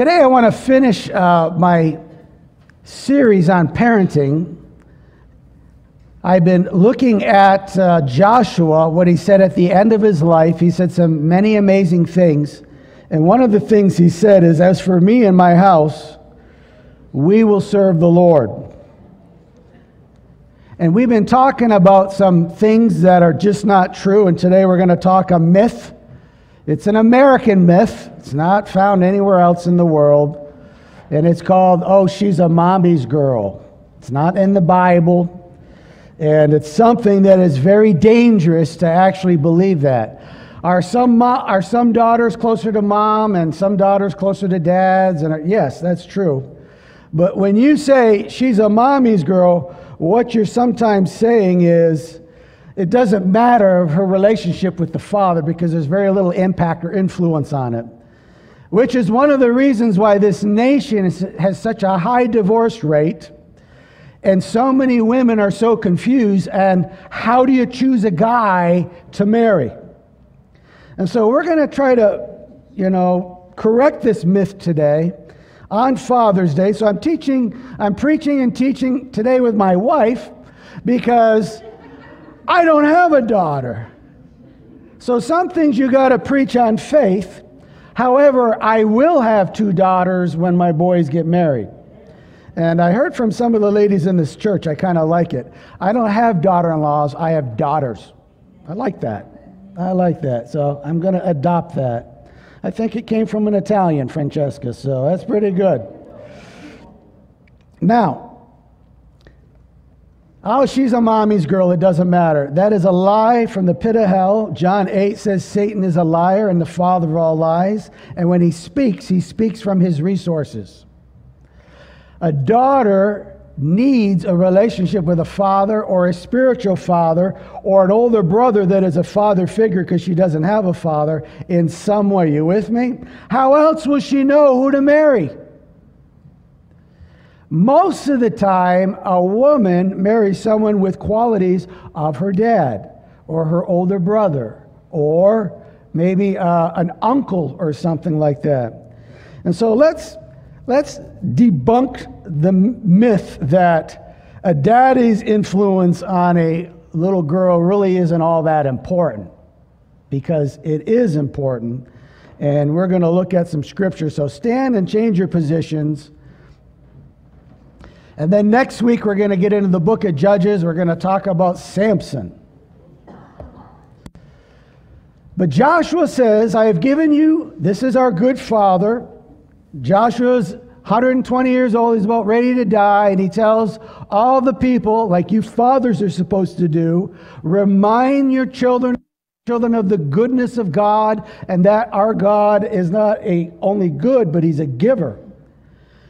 Today I want to finish my series on parenting. I've been looking at Joshua, what he said at the end of his life. He said some many amazing things. And one of the things he said is, "As for me and my house, we will serve the Lord." And we've been talking about some things that are just not true. And today we're going to talk a myth. It's an American myth. It's not found anywhere else in the world. And it's called, "Oh, she's a mommy's girl." It's not in the Bible. And it's something that is very dangerous to actually believe that. Are some daughters closer to mom and some daughters closer to dads? And yes, that's true. But when you say she's a mommy's girl, what you're sometimes saying is it doesn't matter her relationship with the father because there's very little impact or influence on it, which is one of the reasons why this nation has such a high divorce rate. And so many women are so confused, and how do you choose a guy to marry? And so we're going to try to, correct this myth today on Father's Day. So I'm preaching and teaching today with my wife because I don't have a daughter. So some things you got to preach on faith. However, I will have two daughters when my boys get married. And I heard from some of the ladies in this church, I kind of like it. I don't have daughter-in-laws, I have daughters. I like that. So I'm going to adopt that. I think it came from an Italian, Francesca, so that's pretty good. Now, "Oh, she's a mommy's girl, it doesn't matter." That is a lie from the pit of hell. John 8 says Satan is a liar and the father of all lies. And when he speaks from his resources. A daughter needs a relationship with a father or a spiritual father or an older brother that is a father figure because she doesn't have a father in some way. You with me? How else will she know who to marry? Most of the time, a woman marries someone with qualities of her dad or her older brother or maybe an uncle or something like that. And so let's debunk the myth that a daddy's influence on a little girl really isn't all that important, because it is important, and we're going to look at some scripture. So stand and change your positions. And then next week, we're going to get into the book of Judges. We're going to talk about Samson. But Joshua says, "I have given you," this is our good father. Joshua's 120 years old, he's about ready to die, and he tells all the people, like you fathers are supposed to do, remind your children of the goodness of God, and that our God is not only good, but he's a giver.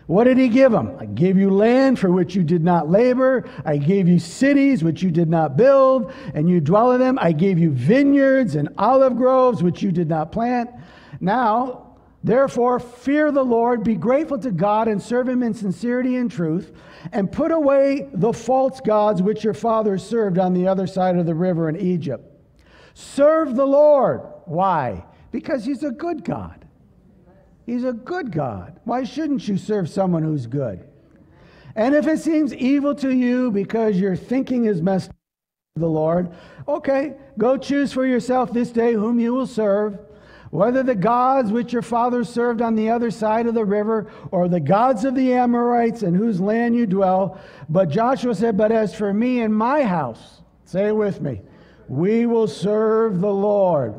What did he give them? "I gave you land for which you did not labor. I gave you cities which you did not build, and you dwell in them. I gave you vineyards and olive groves which you did not plant. Now, therefore, fear the Lord, be grateful to God, and serve him in sincerity and truth, and put away the false gods which your fathers served on the other side of the river in Egypt." Serve the Lord. Why? Because he's a good God. He's a good God. Why shouldn't you serve someone who's good? And if it seems evil to you because your thinking is messed up with the Lord, okay, go choose for yourself this day whom you will serve, whether the gods which your fathers served on the other side of the river, or the gods of the Amorites in whose land you dwell. But Joshua said, "But as for me and my house," say it with me, "we will serve the Lord."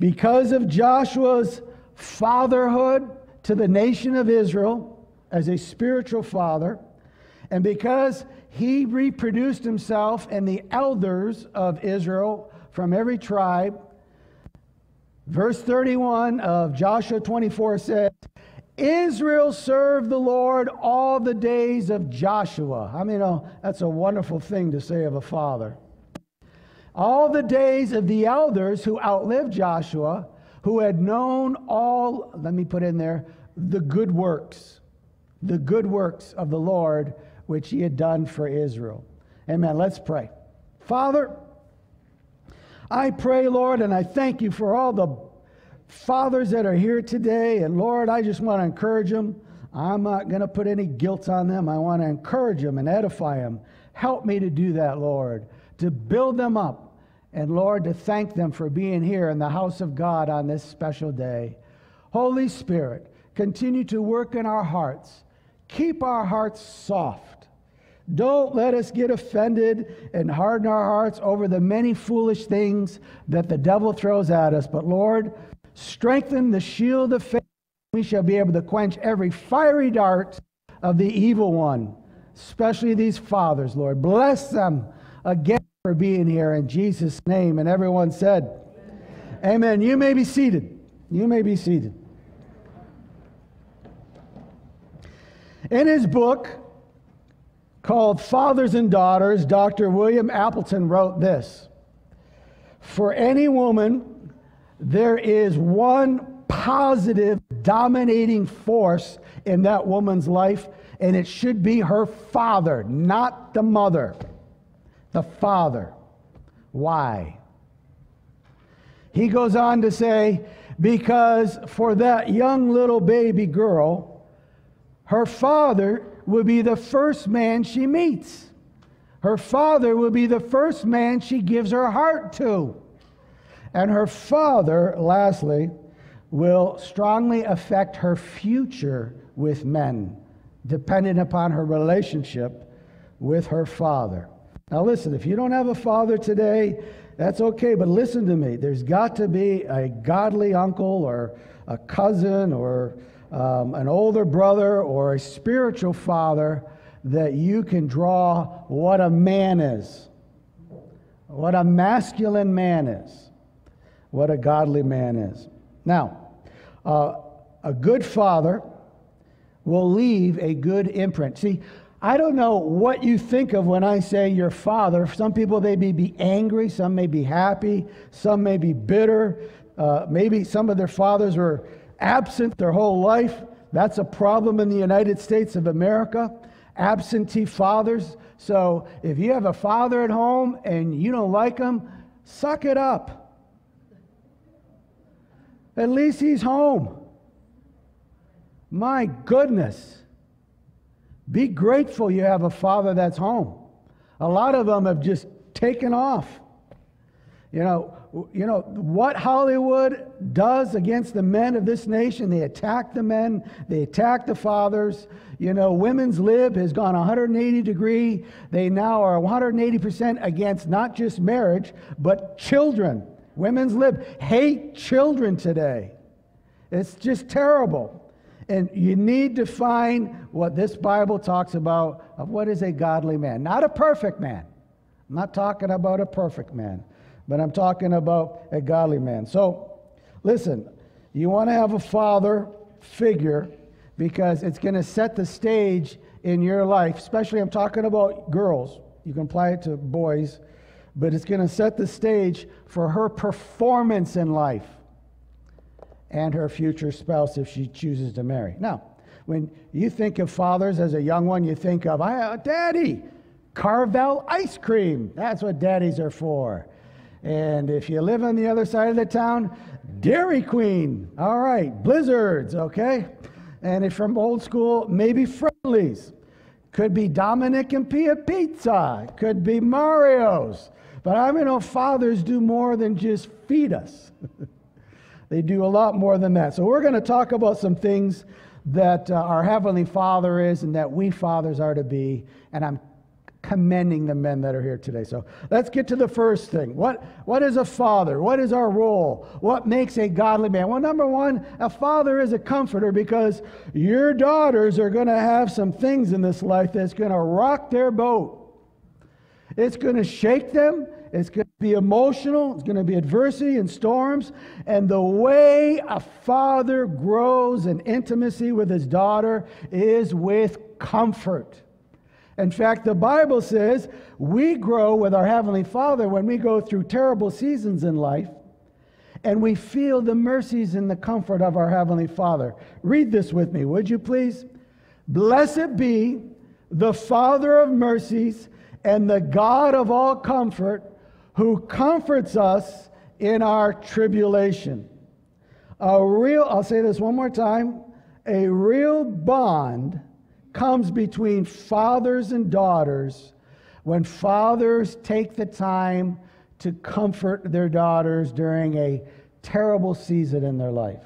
Because of Joshua's fatherhood to the nation of Israel as a spiritual father, and because he reproduced himself and the elders of Israel from every tribe, verse 31 of Joshua 24 says, "Israel served the Lord all the days of Joshua." I mean, that's a wonderful thing to say of a father. All the days of the elders who outlived Joshua, who had known all, let me put in there, the good works of the Lord, which he had done for Israel. Amen. Let's pray. Father, I pray, Lord, and I thank you for all the fathers that are here today, and Lord, I just want to encourage them. I'm not going to put any guilt on them. I want to encourage them and edify them. Help me to do that, Lord, to build them up, and Lord, to thank them for being here in the house of God on this special day. Holy Spirit, continue to work in our hearts. Keep our hearts soft. Don't let us get offended and harden our hearts over the many foolish things that the devil throws at us. But Lord, strengthen the shield of faith. We shall be able to quench every fiery dart of the evil one, especially these fathers, Lord. Bless them again for being here in Jesus' name. And everyone said, amen. Amen. You may be seated. You may be seated. In his book called Fathers and Daughters, Dr. William Appleton wrote this: for any woman, there is one positive dominating force in that woman's life, and it should be her father, not the mother. The father. Why? He goes on to say, because for that young little baby girl, her father will be the first man she meets. Her father will be the first man she gives her heart to. And her father, lastly, will strongly affect her future with men, dependent upon her relationship with her father. Now listen, if you don't have a father today, that's okay, but listen to me. There's got to be a godly uncle or a cousin or an older brother or a spiritual father that you can draw what a man is, what a masculine man is, what a godly man is. Now, a good father will leave a good imprint. See, I don't know what you think of when I say your father. Some people, they may be angry, some may be happy, some may be bitter. Maybe some of their fathers were absent their whole life. That's a problem in the United States of America, absentee fathers. So if you have a father at home and you don't like him, suck it up. At least he's home. My goodness. Be grateful you have a father that's home. A lot of them have just taken off. You know what Hollywood does against the men of this nation? They attack the men. They attack the fathers. You know, women's lib has gone 180 degree. They now are 180% against not just marriage, but children. Women's lib hate children today. It's just terrible. And you need to find what this Bible talks about of what is a godly man. Not a perfect man. I'm not talking about a perfect man, but I'm talking about a godly man. So, listen, you want to have a father figure because it's going to set the stage in your life. Especially I'm talking about girls. You can apply it to boys, but it's going to set the stage for her performance in life and her future spouse if she chooses to marry. Now, when you think of fathers as a young one, you think of, Daddy, carve out ice cream. That's what daddies are for. And if you live on the other side of the town, Dairy Queen. All right, Blizzards, okay? And if from old school, maybe Friendlies. Could be Dominic and Pia Pizza. Could be Mario's. But I mean, fathers do more than just feed us. They do a lot more than that. So we're going to talk about some things that our Heavenly Father is and that we fathers are to be. And I'm commending the men that are here today. So let's get to the first thing. What is a father? What is our role? What makes a godly man? Well, number one, a father is a comforter because your daughters are going to have some things in this life that's going to rock their boat. It's going to shake them. It's going to be emotional. It's going to be adversity and storms. And the way a father grows in intimacy with his daughter is with comfort. In fact, the Bible says we grow with our Heavenly Father when we go through terrible seasons in life and we feel the mercies and the comfort of our Heavenly Father. Read this with me, would you please? Blessed be the Father of mercies and the God of all comfort, who comforts us in our tribulation, I'll say this one more time, a real bond comes between fathers and daughters when fathers take the time to comfort their daughters during a terrible season in their life.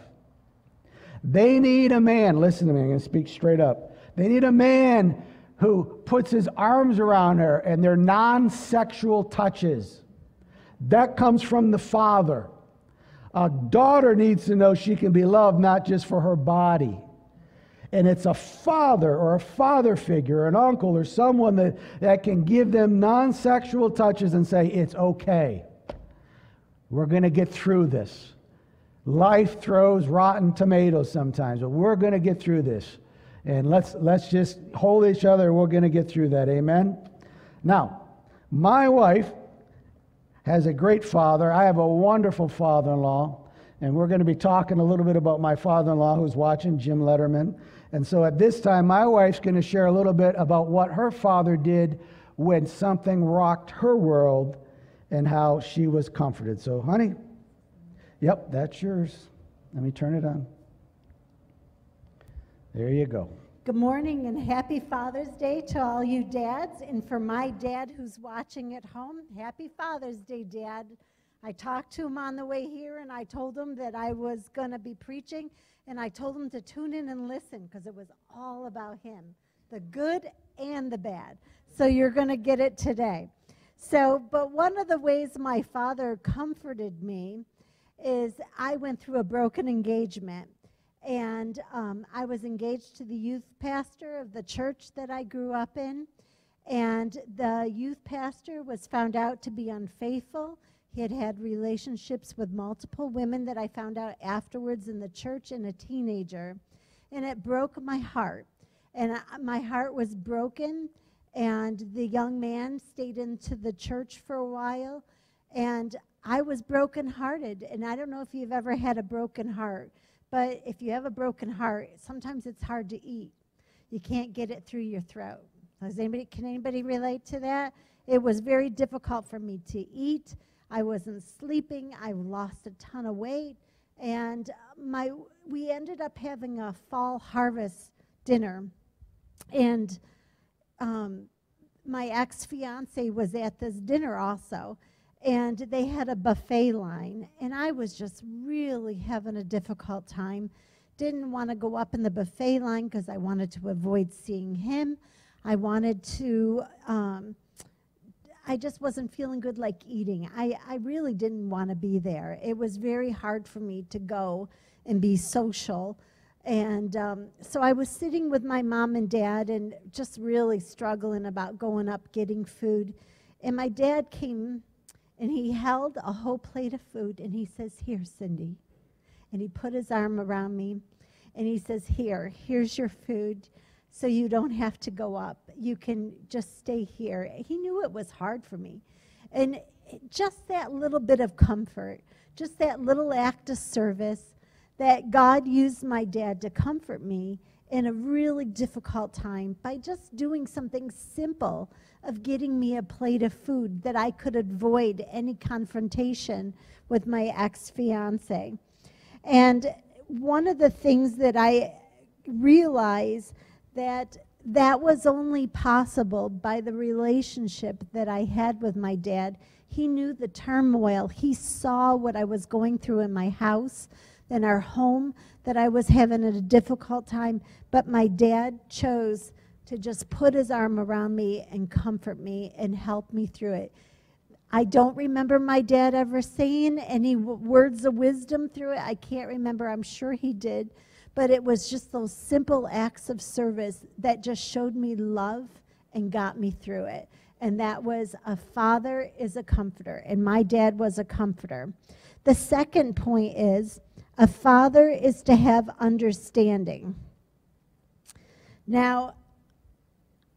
They need a man, listen to me, I'm going to speak straight up. They need a man who puts his arms around her and their non-sexual touches. That comes from the father. A daughter needs to know she can be loved not just for her body. And it's a father or a father figure, an uncle or someone that can give them non-sexual touches and say, it's okay. We're going to get through this. Life throws rotten tomatoes sometimes, but we're going to get through this. And let's just hold each other. We're going to get through that. Amen? Now, my wife has a great father. I have a wonderful father-in-law. And we're going to be talking a little bit about my father-in-law who's watching, Jim Letterman. And so at this time, my wife's going to share a little bit about what her father did when something rocked her world and how she was comforted. So, honey, yep, that's yours. Let me turn it on. There you go. Good morning and happy Father's Day to all you dads. And for my dad who's watching at home, happy Father's Day, Dad. I talked to him on the way here, and I told him that I was going to be preaching, and I told him to tune in and listen because it was all about him, the good and the bad. So you're going to get it today. So, but one of the ways my father comforted me is I went through a broken engagement, and I was engaged to the youth pastor of the church that I grew up in, and the youth pastor was found out to be unfaithful. He had had relationships with multiple women that I found out afterwards in the church and a teenager. And it broke my heart. And my heart was broken. And the young man stayed into the church for a while. And I was brokenhearted. And I don't know if you've ever had a broken heart. But if you have a broken heart, sometimes it's hard to eat. You can't get it through your throat. Can anybody relate to that? It was very difficult for me to eat. I wasn't sleeping, I lost a ton of weight, and we ended up having a fall harvest dinner, and my ex-fiance was at this dinner also, and they had a buffet line, and I was just really having a difficult time. Didn't want to go up in the buffet line because I wanted to avoid seeing him. I wanted to... I just wasn't feeling good like eating. I really didn't want to be there. It was very hard for me to go and be social. And so I was sitting with my mom and dad and just really struggling about going up, getting food. And my dad came and he held a whole plate of food and he says, here, Cindy. And he put his arm around me and he says, here's your food. So you don't have to go up. You can just stay here. He knew it was hard for me. And just that little bit of comfort, just that little act of service that God used my dad to comfort me in a really difficult time by just doing something simple of getting me a plate of food that I could avoid any confrontation with my ex-fiance. And one of the things that I realized that was only possible by the relationship that I had with my dad. He knew the turmoil. He saw what I was going through in my house, in our home, that I was having a difficult time. But my dad chose to just put his arm around me and comfort me and help me through it. I don't remember my dad ever saying any words of wisdom through it. I can't remember. I'm sure he did. But it was just those simple acts of service that just showed me love and got me through it. And that was a father is a comforter, and my dad was a comforter. The second point is a father is to have understanding. Now,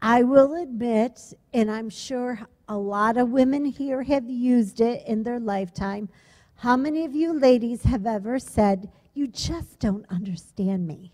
I will admit, and I'm sure a lot of women here have used it in their lifetime, how many of you ladies have ever said, you just don't understand me?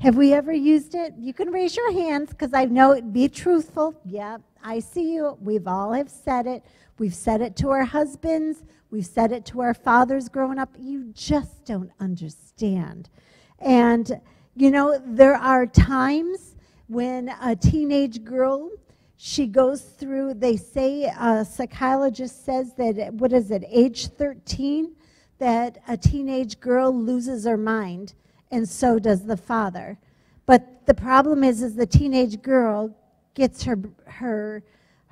Have we ever used it? You can raise your hands because I know it'd be truthful. Yeah, I see you. We've all have said it. We've said it to our husbands. We've said it to our fathers growing up. You just don't understand. And, you know, there are times when a teenage girl, she goes through, they say, a psychologist says that, what is it, age 13, that a teenage girl loses her mind, and so does the father. But the problem is the teenage girl gets her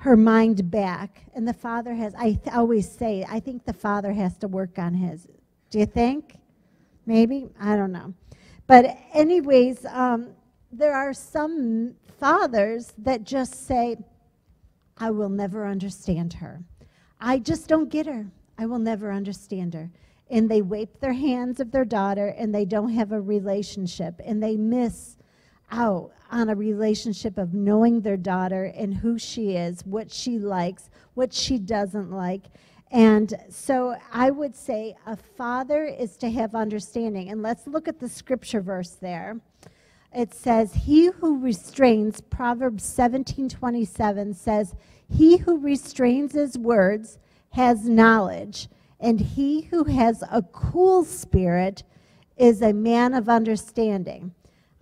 mind back, and the father has, I always say, I think the father has to work on his. Do you think? Maybe? I don't know. But anyways, there are some fathers that just say, I will never understand her. I just don't get her. I will never understand her. And they wipe their hands of their daughter, and they don't have a relationship, and they miss out on a relationship of knowing their daughter and who she is, what she likes, what she doesn't like. And so I would say a father is to have understanding. And let's look at the scripture verse there. It says, he who restrains, Proverbs 17:27 says, he who restrains his words has knowledge, and he who has a cool spirit is a man of understanding.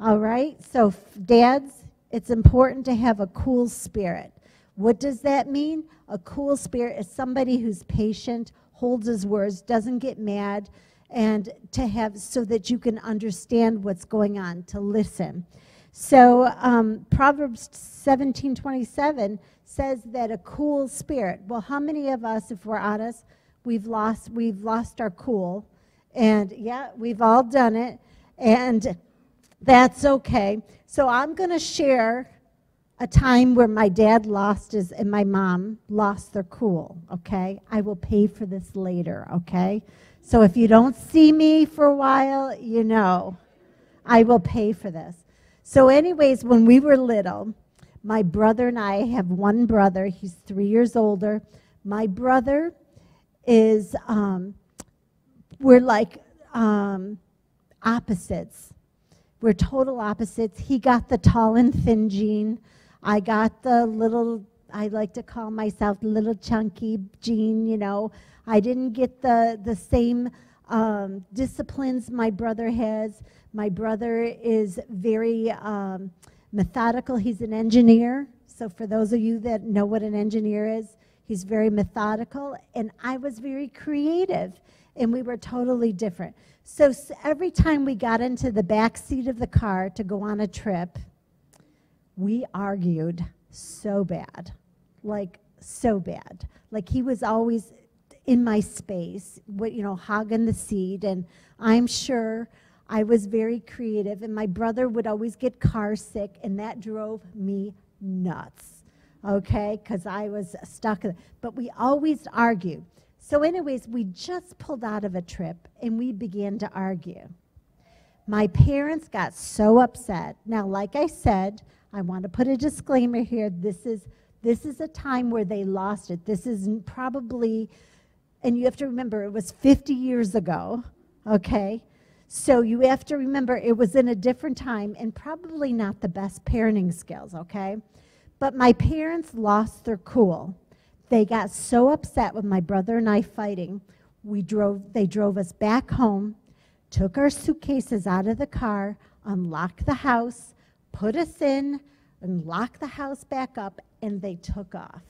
All right, so dads, it's important to have a cool spirit. What does that mean? A cool spirit is somebody who's patient, holds his words, doesn't get mad, and to have so that you can understand what's going on, to listen. So Proverbs 17:27 says that a cool spirit. Well, how many of us, if we're honest, we've lost our cool, and yeah, we've all done it, and that's okay. So I'm going to share a time where my dad lost his and my mom lost their cool, okay? I will pay for this later, okay? So if you don't see me for a while, you know, I will pay for this. So anyways, when we were little, my brother and I have one brother. He's 3 years older. My brother is, we're like opposites. We're total opposites. He got the tall and thin gene. I got the little, I like to call myself little chunky gene, you know. I didn't get the same disciplines my brother has. My brother is very methodical. He's an engineer. So for those of you that know what an engineer is, he's very methodical. And I was very creative. And we were totally different. So every time we got into the back seat of the car to go on a trip, we argued so bad, like so bad. Like he was always in my space, you know, hogging the seat. And I'm sure I was very creative. And my brother would always get car sick, and that drove me nuts, okay, because I was stuck. But we always argued. So anyways, we just pulled out of a trip, and we began to argue. My parents got so upset. Now, like I said, I want to put a disclaimer here. This is a time where they lost it. This is probably, and you have to remember, it was 50 years ago, okay? So you have to remember it was in a different time and probably not the best parenting skills, okay? But my parents lost their cool. They got so upset with my brother and I fighting. They drove us back home, took our suitcases out of the car, unlocked the house, put us in, and locked the house back up, and they took off.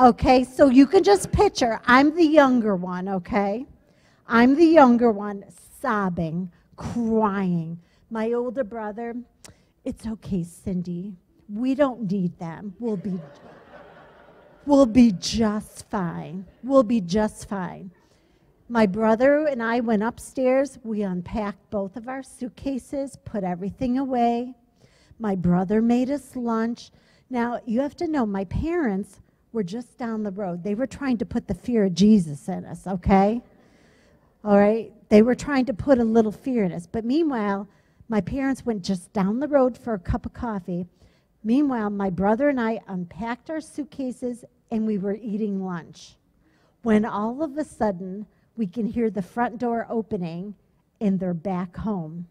Okay, so you can just picture, I'm the younger one, okay? I'm the younger one, sobbing, crying. My older brother, it's okay, Cindy. We don't need them. We'll be just fine. We'll be just fine. My brother and I went upstairs. We unpacked both of our suitcases, put everything away. My brother made us lunch. Now, you have to know, my parents were just down the road. They were trying to put the fear of Jesus in us, okay? All right? They were trying to put a little fear in us. But meanwhile, my parents went just down the road for a cup of coffee. Meanwhile, my brother and I unpacked our suitcases, and we were eating lunch. When all of a sudden, we can hear the front door opening, and they're back home.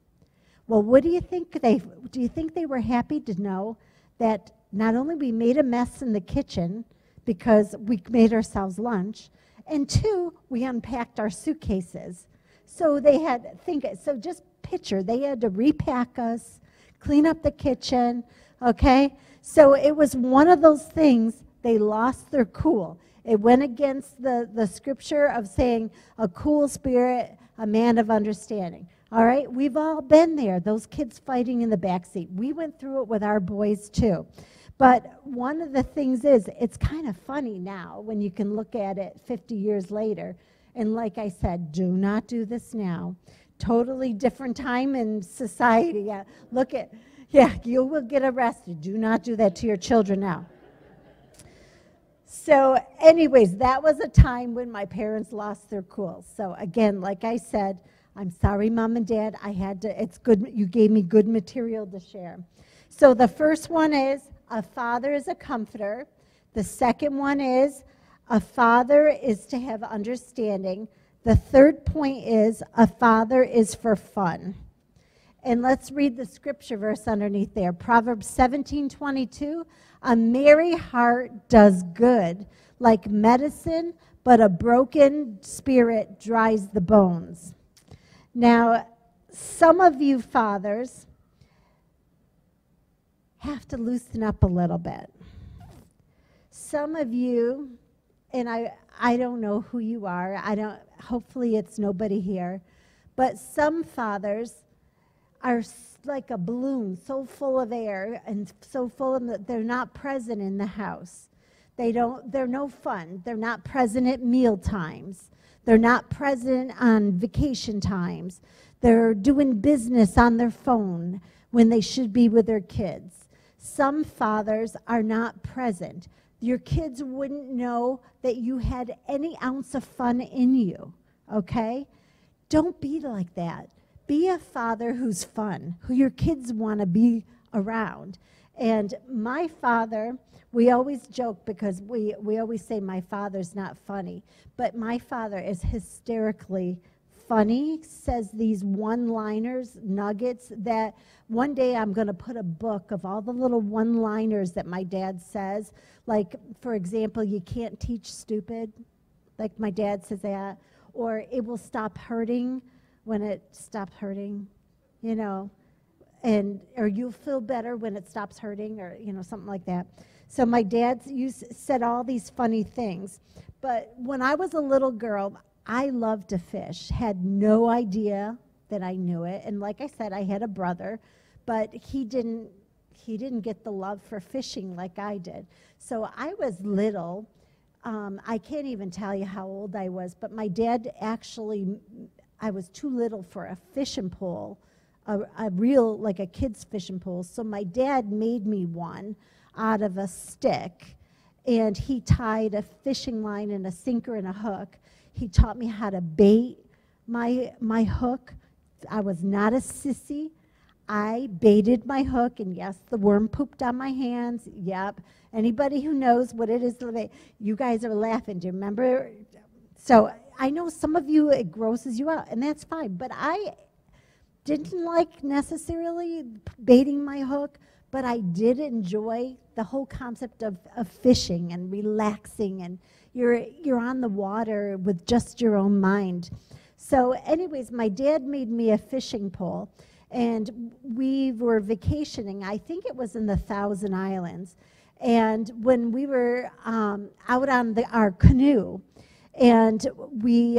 Well, what do you think they were happy to know that not only we made a mess in the kitchen because we made ourselves lunch, and two, we unpacked our suitcases. So they had so just picture, they had to repack us, clean up the kitchen, okay? So it was one of those things, they lost their cool. It went against the scripture of saying, a cool spirit, a man of understanding. All right, we've all been there, those kids fighting in the backseat. We went through it with our boys too. But one of the things is, it's kind of funny now when you can look at it 50 years later. And like I said, do not do this now. Totally different time in society. Yeah, look at, yeah, you will get arrested. Do not do that to your children now. So anyways, that was a time when my parents lost their cool. So again, like I said, I'm sorry, Mom and Dad. I had to, it's good, you gave me good material to share. So the first one is, a father is a comforter. The second one is, a father is to have understanding. The third point is, a father is for fun. And let's read the scripture verse underneath there. Proverbs 17:22, a merry heart does good like medicine, but a broken spirit dries the bones. Now, some of you fathers have to loosen up a little bit. Some of you, and I don't know who you are. Hopefully it's nobody here. But some fathers are like a balloon, so full of air and so full of that they're not present in the house. They're no fun. They're not present at meal times. They're not present on vacation times. They're doing business on their phone when they should be with their kids. Some fathers are not present. Your kids wouldn't know that you had any ounce of fun in you, okay? Don't be like that. Be a father who's fun, who your kids want to be around. And my father, we always joke because we always say my father's not funny, but my father is hysterically funny, says these one-liners, nuggets, that one day I'm going to put a book of all the little one-liners that my dad says. Like, for example, you can't teach stupid, like my dad says that, or it will stop hurting when it stops hurting, you know, and or you'll feel better when it stops hurting, or, you know, something like that. So my dad said all these funny things. But when I was a little girl, I loved to fish, had no idea that I knew it. And like I said, I had a brother, but he didn't get the love for fishing like I did. So I was little. I can't even tell you how old I was, but my dad actually, I was too little for a fishing pole, a real, like a kid's fishing pole. So my dad made me one out of a stick, and he tied a fishing line and a sinker and a hook. He taught me how to bait my hook. I was not a sissy. I baited my hook, and yes, the worm pooped on my hands. Yep. Anybody who knows what it is, you guys are laughing. Do you remember? So I know some of you, it grosses you out, and that's fine. But I didn't like necessarily baiting my hook, but I did enjoy the whole concept of fishing and relaxing, and you're on the water with just your own mind. So anyways, my dad made me a fishing pole, and we were vacationing. I think it was in the Thousand Islands. And when we were out on our canoe, and we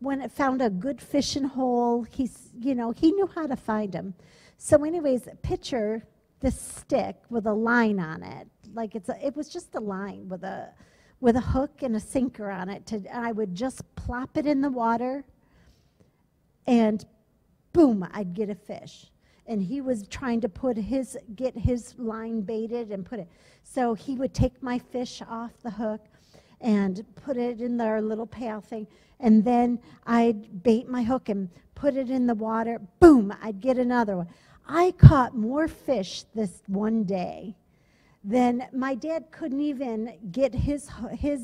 when it found a good fishing hole, he knew how to find them. So anyways, picture this stick with a line on it. Like it was just a line with a hook and a sinker on it. And I would just plop it in the water, and boom, I'd get a fish. And he was trying to get his line baited and put it. So he would take my fish off the hook and put it in their little pail thing. And then I'd bait my hook and put it in the water. Boom, I'd get another one. I caught more fish this one day than my dad couldn't even get his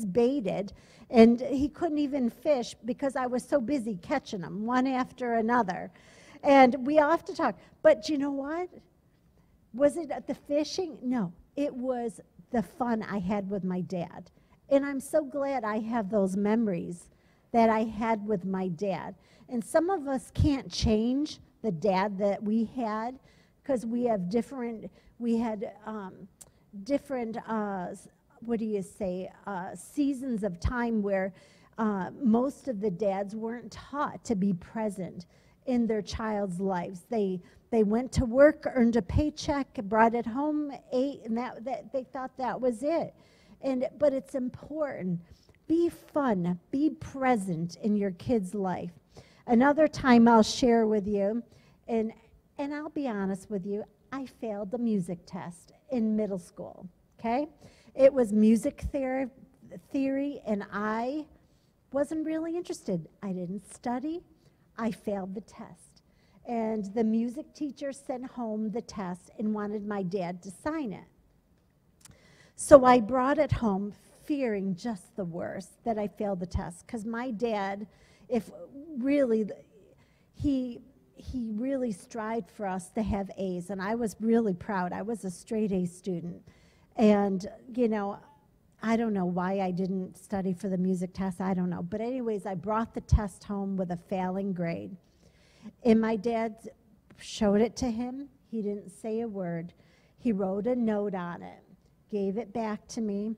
baited, and he couldn't even fish because I was so busy catching them one after another. And we often talk, but you know what? Was it the fishing? No, it was the fun I had with my dad. And I'm so glad I have those memories that I had with my dad. And some of us can't change the dad that we had because we have different, we had different, what do you say, seasons of time where most of the dads weren't taught to be present in their child's lives. They went to work, earned a paycheck, brought it home, ate, and that they thought that was it. But it's important. Be fun. Be present in your kid's life. Another time I'll share with you, and I'll be honest with you, I failed the music test in middle school, okay? It was music theory, and I wasn't really interested. I didn't study. I failed the test. And the music teacher sent home the test and wanted my dad to sign it. So I brought it home fearing just the worst, that I failed the test, because my dad, if really, he really strived for us to have A's, and I was really proud. I was a straight A student, and you know, I don't know why I didn't study for the music test, I don't know. But anyways, I brought the test home with a failing grade. And my dad showed it to him. He didn't say a word. He wrote a note on it, gave it back to me.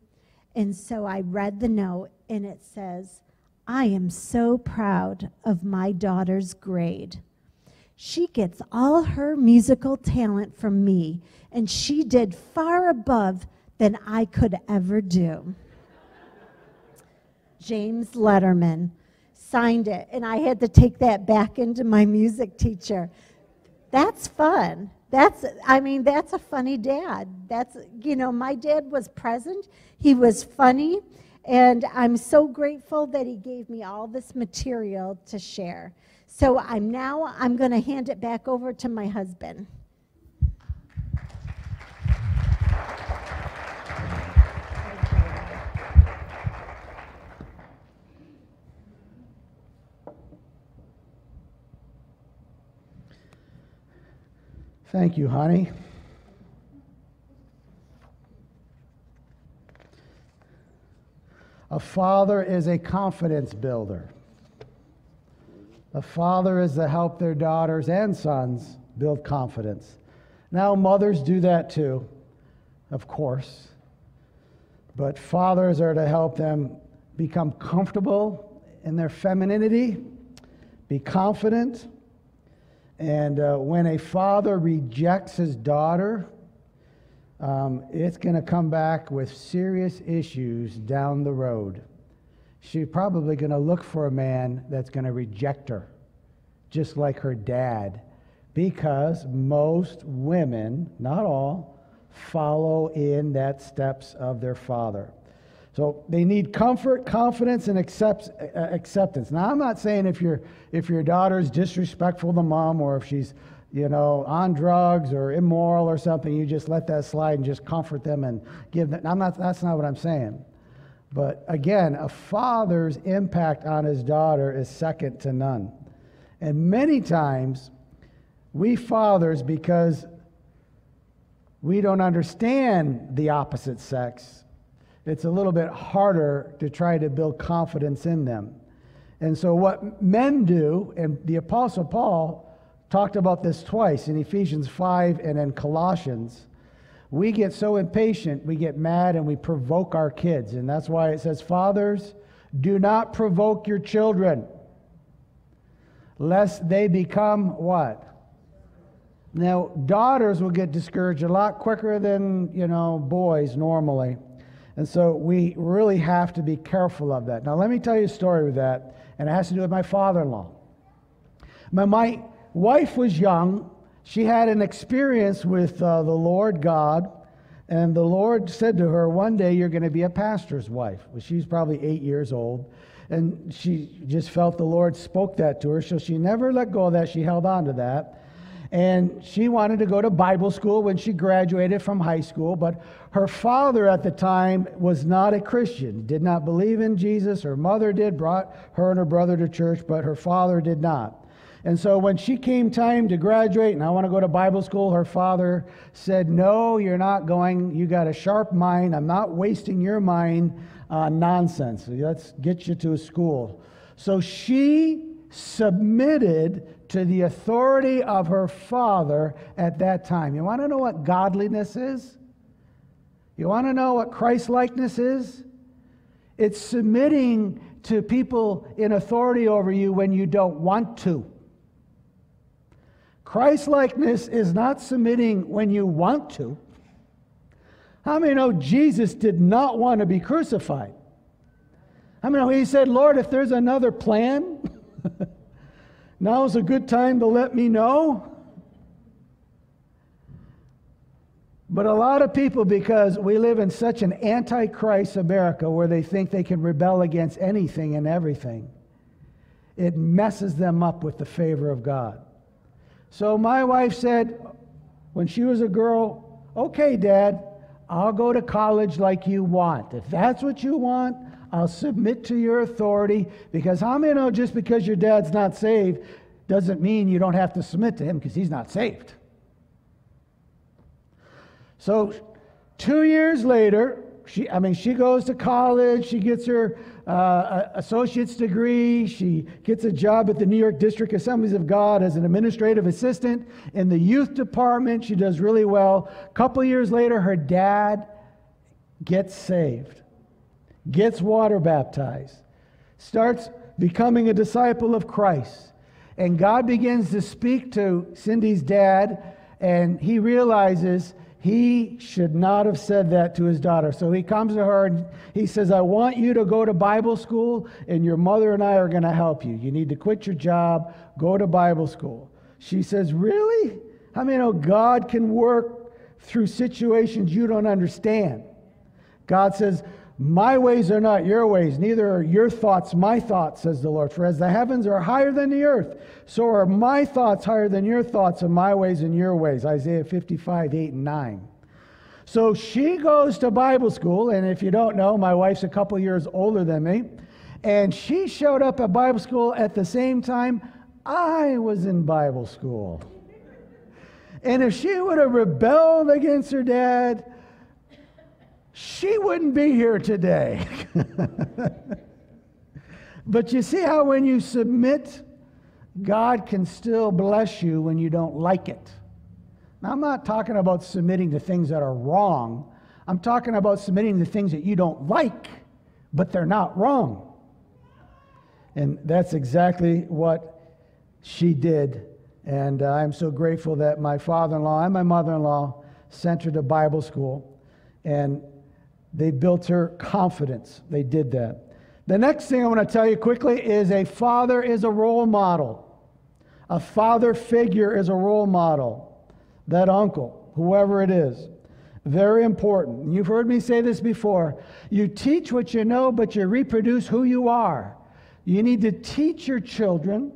And so I read the note, and it says, "I am so proud of my daughter's grade. She gets all her musical talent from me, and she did far above than I could ever do." James Letterman signed it, and I had to take that back into my music teacher. That's fun. That's a funny dad. That's, you know, my dad was present. He was funny, and I'm so grateful that he gave me all this material to share. So I'm going to hand it back over to my husband. Thank you, honey. A father is a confidence builder. A father is to help their daughters and sons build confidence. Now, mothers do that too, of course, but fathers are to help them become comfortable in their femininity, be confident. And when a father rejects his daughter, it's going to come back with serious issues down the road. She's probably going to look for a man that's going to reject her, just like her dad, because most women, not all, follow in that steps of their father. So they need comfort, confidence, and acceptance. Now, I'm not saying if your daughter's disrespectful to mom, or if she's, you know, on drugs or immoral or something, you just let that slide and just comfort them and give them. That's not what I'm saying. But again, a father's impact on his daughter is second to none. And many times, we fathers, because we don't understand the opposite sex, it's a little bit harder to try to build confidence in them. And so what men do, and the Apostle Paul talked about this twice in Ephesians 5 and in Colossians, we get so impatient, we get mad, and we provoke our kids. And that's why it says, "Fathers, do not provoke your children, lest they become" what? Now, daughters will get discouraged a lot quicker than, you know, boys normally. And so we really have to be careful of that. Now, let me tell you a story with that, and it has to do with my father-in-law. My wife was young. She had an experience with the Lord God, and the Lord said to her, "One day you're going to be a pastor's wife." Well, she was probably 8 years old, and she just felt the Lord spoke that to her, so she never let go of that. She held on to that. And she wanted to go to Bible school when she graduated from high school, but her father at the time was not a Christian, did not believe in Jesus. Her mother did, brought her and her brother to church, but her father did not. And so when she came time to graduate and I want to go to Bible school, her father said, no, you're not going. You got a sharp mind. I'm not wasting your mind on nonsense. Let's get you to a school. So she submitted to the authority of her father at that time. You want to know what godliness is? You want to know what Christ-likeness is? It's submitting to people in authority over you when you don't want to. Christ-likeness is not submitting when you want to. How many know Jesus did not want to be crucified? How many know he said, Lord, if there's another plan, now's a good time to let me know. But a lot of people, because we live in such an anti-Christ America where they think they can rebel against anything and everything, it messes them up with the favor of God. So my wife said, when she was a girl, okay, Dad, I'll go to college like you want. If that's what you want, I'll submit to your authority. Because how many know just because your dad's not saved doesn't mean you don't have to submit to him because he's not saved. So 2 years later, she goes to college, she gets her associate's degree, she gets a job at the New York District Assemblies of God as an administrative assistant in the youth department. She does really well. A couple years later, her dad gets saved, gets water baptized, starts becoming a disciple of Christ. And God begins to speak to Cindy's dad, and he realizes he should not have said that to his daughter. So he comes to her and he says, I want you to go to Bible school and your mother and I are going to help you. You need to quit your job, go to Bible school. She says, really? How many know God can work through situations you don't understand? God says, my ways are not your ways, neither are your thoughts my thoughts, says the Lord. For as the heavens are higher than the earth, so are my thoughts higher than your thoughts, and my ways and your ways. Isaiah 55, 8 and 9. So she goes to Bible school, and if you don't know, my wife's a couple years older than me, and she showed up at Bible school at the same time I was in Bible school. And if she would have rebelled against her dad, she wouldn't be here today. But you see how when you submit, God can still bless you when you don't like it. Now, I'm not talking about submitting to things that are wrong. I'm talking about submitting to things that you don't like, but they're not wrong. And that's exactly what she did. And I'm so grateful that my father-in-law and my mother-in-law sent her to Bible school. And they built her confidence. They did that. The next thing I want to tell you quickly is a father is a role model. A father figure is a role model. That uncle, whoever it is. Very important. You've heard me say this before. You teach what you know, but you reproduce who you are. You need to teach your children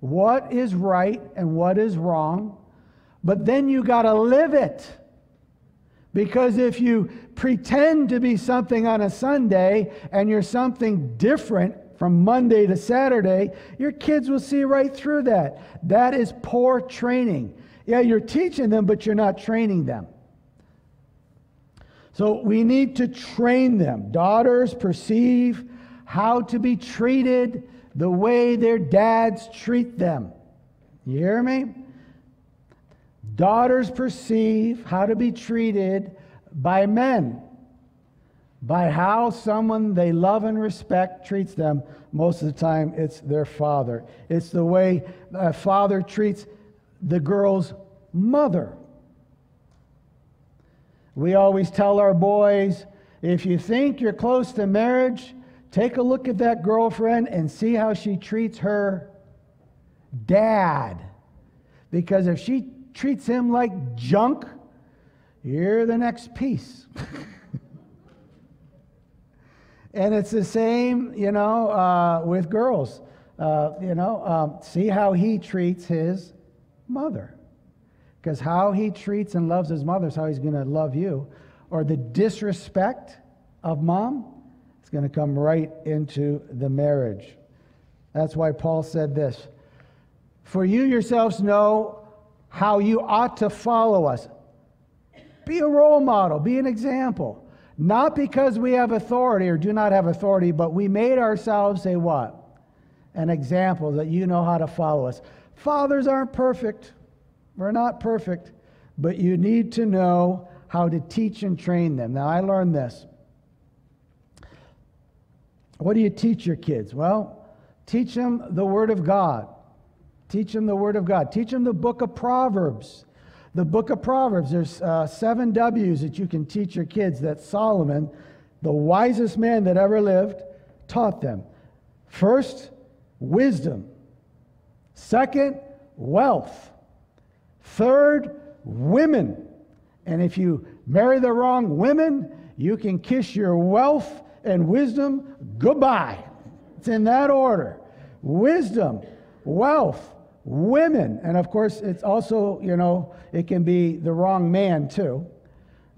what is right and what is wrong, but then you got to live it. Because if you pretend to be something on a Sunday and you're something different from Monday to Saturday, your kids will see right through that. That is poor training. Yeah, you're teaching them, but you're not training them. So we need to train them. Daughters perceive how to be treated the way their dads treat them. You hear me? Daughters perceive how to be treated by men, by how someone they love and respect treats them. Most of the time, it's their father. It's the way a father treats the girl's mother. We always tell our boys, if you think you're close to marriage, take a look at that girlfriend and see how she treats her dad. Because if she treats him like junk, you're the next piece. And it's the same, with girls. See how he treats his mother. Because how he treats and loves his mother is how he's going to love you. Or the disrespect of mom is going to come right into the marriage. That's why Paul said this. For you yourselves know how you ought to follow us. Be a role model, be an example. Not because we have authority or do not have authority, but we made ourselves a what? An example that you know how to follow us. Fathers aren't perfect. We're not perfect, but you need to know how to teach and train them. Now, I learned this. What do you teach your kids? Well, teach them the Word of God. Teach them the Word of God. Teach them the book of Proverbs. The book of Proverbs, there's 7 W's that you can teach your kids that Solomon, the wisest man that ever lived, taught them. First, wisdom. Second, wealth. Third, women. And if you marry the wrong women, you can kiss your wealth and wisdom goodbye. It's in that order. Wisdom, wealth, women, and of course it's also, you know, it can be the wrong man too.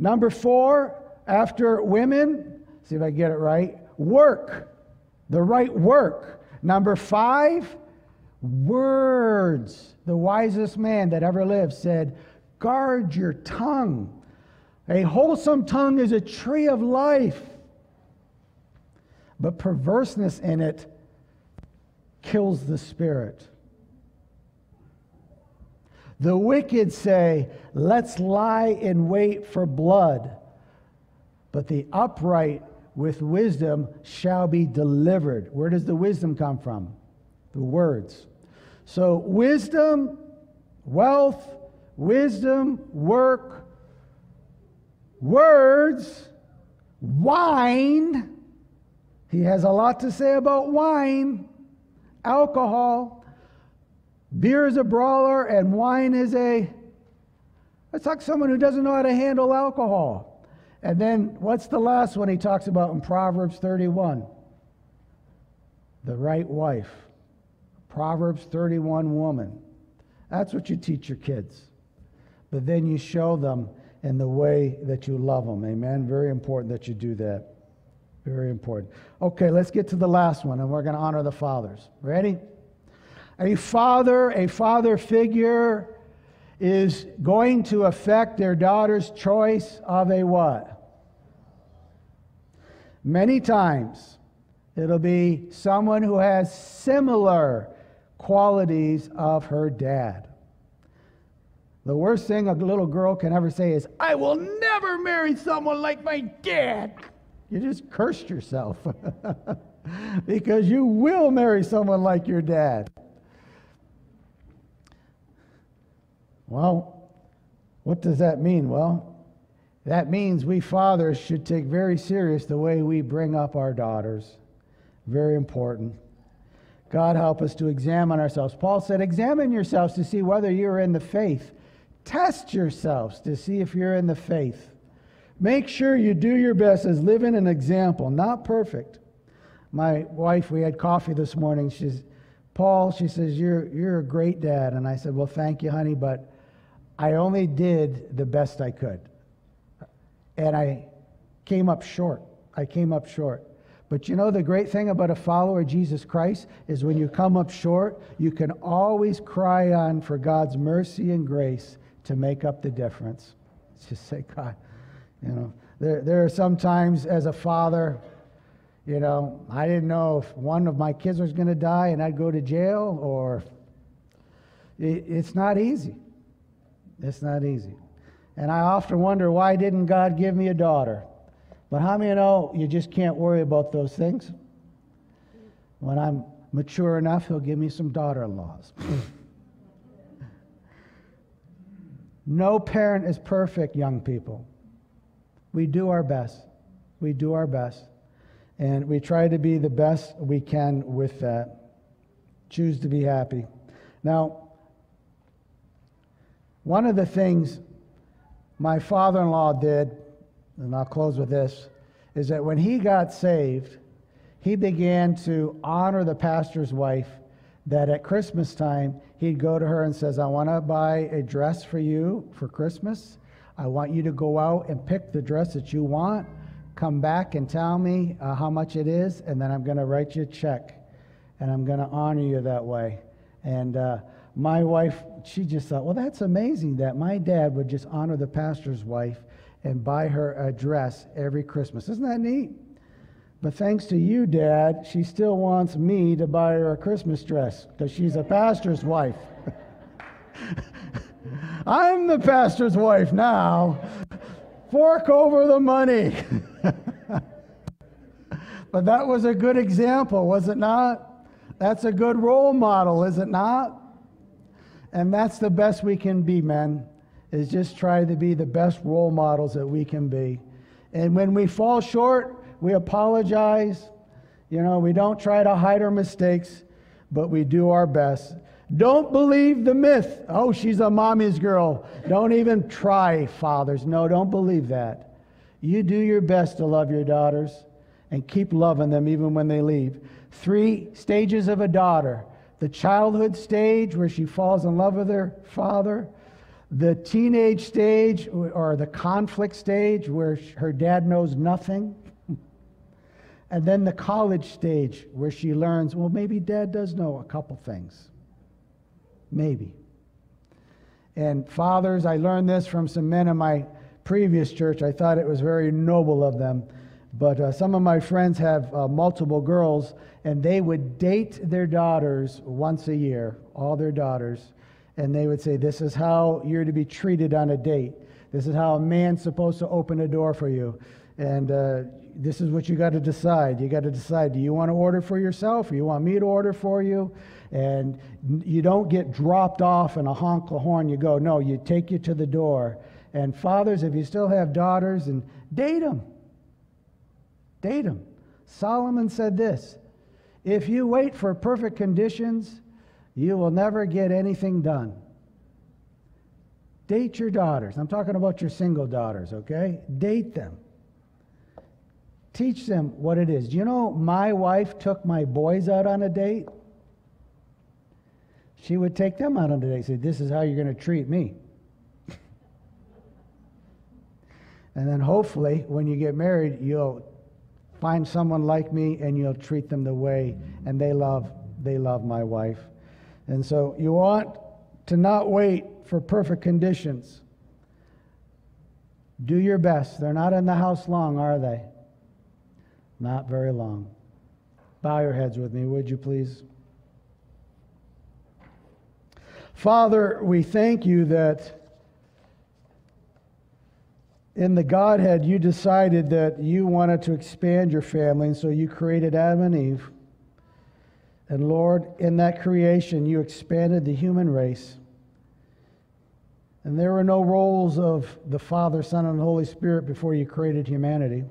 Number 4, after women, see if I get it right, work, the right work. Number 5, words. The wisest man that ever lived said, guard your tongue. A wholesome tongue is a tree of life, but perverseness in it kills the spirit. The wicked say, let's lie in wait for blood, but the upright with wisdom shall be delivered. Where does the wisdom come from? The words. So wisdom, wealth, wisdom, work, words, wine. He has a lot to say about wine, alcohol. Beer is a brawler and wine is a... It's like someone who doesn't know how to handle alcohol. And then what's the last one he talks about in Proverbs 31? The right wife. Proverbs 31 woman. That's what you teach your kids. But then you show them in the way that you love them. Amen? Very important that you do that. Very important. Okay, let's get to the last one, and we're going to honor the fathers. Ready? A father figure is going to affect their daughter's choice of a what? Many times, it'll be someone who has similar qualities of her dad. The worst thing a little girl can ever say is, I will never marry someone like my dad. You just cursed yourself because you will marry someone like your dad. Well, what does that mean? Well, that means we fathers should take very serious the way we bring up our daughters. Very important. God help us to examine ourselves. Paul said, examine yourselves to see whether you're in the faith. Test yourselves to see if you're in the faith. Make sure you do your best as living an example, not perfect. My wife, we had coffee this morning. She says, you're a great dad. And I said, well, thank you, honey, but I only did the best I could. And I came up short. I came up short. But you know the great thing about a follower of Jesus Christ is when you come up short, you can always cry on for God's mercy and grace to make up the difference. Just say, God, you know, there are some times as a father, you know, I didn't know if one of my kids was going to die and I'd go to jail or... It's not easy. It's not easy. And I often wonder, why didn't God give me a daughter? But how many know you just can't worry about those things? When I'm mature enough, he'll give me some daughter-in-laws. No parent is perfect, young people. We do our best. We do our best. And we try to be the best we can with that. Choose to be happy. Now, one of the things my father-in-law did, and I'll close with this, is that when he got saved, he began to honor the pastor's wife, that at Christmas time, he'd go to her and says, I want to buy a dress for you for Christmas. I want you to go out and pick the dress that you want, come back and tell me how much it is, and then I'm going to write you a check, and I'm going to honor you that way. And my wife, she just thought, well, that's amazing that my dad would just honor the pastor's wife and buy her a dress every Christmas. Isn't that neat? But thanks to you, Dad, she still wants me to buy her a Christmas dress because she's a pastor's wife. I'm the pastor's wife now. Fork over the money. But that was a good example, was it not? That's a good role model, is it not? And that's the best we can be, men, is just try to be the best role models that we can be. And when we fall short, we apologize. You know, we don't try to hide our mistakes, but we do our best. Don't believe the myth. Oh, she's a mommy's girl. Don't even try, fathers. No, don't believe that. You do your best to love your daughters and keep loving them even when they leave. 3 stages of a daughter. The childhood stage, where she falls in love with her father. The teenage stage, or the conflict stage, where her dad knows nothing. And then the college stage, where she learns, well, maybe Dad does know a couple things. Maybe. And fathers, I learned this from some men in my previous church. I thought it was very noble of them. But some of my friends have multiple girls, and they would date their daughters once a year, all their daughters. And they would say, this is how you're to be treated on a date. This is how a man's supposed to open a door for you. And this is what you got to decide. You got to decide, do you want to order for yourself, or you want me to order for you? And you don't get dropped off in a honk a horn. You go, no, you take you to the door. And fathers, if you still have daughters, and date them. Date them. Solomon said this, if you wait for perfect conditions, you will never get anything done. Date your daughters. I'm talking about your single daughters, okay? Date them. Teach them what it is. Do you know my wife took my boys out on a date? She would take them out on a date, say, this is how you're going to treat me. And then hopefully when you get married, you'll find someone like me and you'll treat them the way, and they love my wife. And so you want to not wait for perfect conditions. Do your best. They're not in the house long, are they? Not very long. Bow your heads with me, would you please? Father, we thank you that in the Godhead you decided that you wanted to expand your family, and so you created Adam and Eve. And Lord, in that creation, you expanded the human race. And there were no roles of the Father, Son, and Holy Spirit before you created humanity.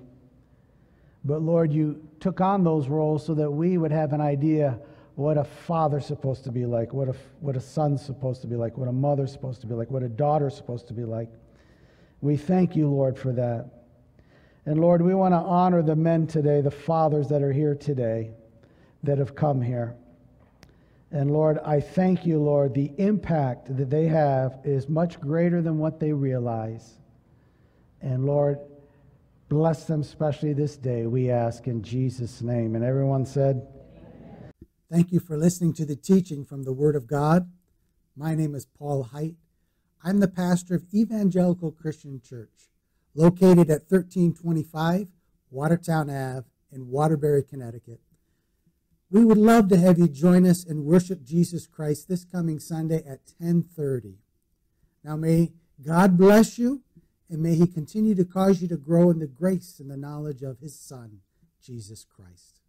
But Lord, you took on those roles so that we would have an idea what a father's supposed to be like, what a son's supposed to be like, what a mother's supposed to be like, what a daughter's supposed to be like. We thank you, Lord, for that. And Lord, we want to honor the men today, the fathers that are here today, that have come here. And Lord, I thank you, Lord, the impact that they have is much greater than what they realize. And Lord, bless them especially this day, we ask in Jesus' name. And everyone said, amen. Thank you for listening to the teaching from the Word of God. My name is Paul Hite. I'm the pastor of Evangelical Christian Church, located at 1325 Watertown Ave in Waterbury, Connecticut. We would love to have you join us and worship Jesus Christ this coming Sunday at 10:30. Now may God bless you, and may he continue to cause you to grow in the grace and the knowledge of his Son, Jesus Christ.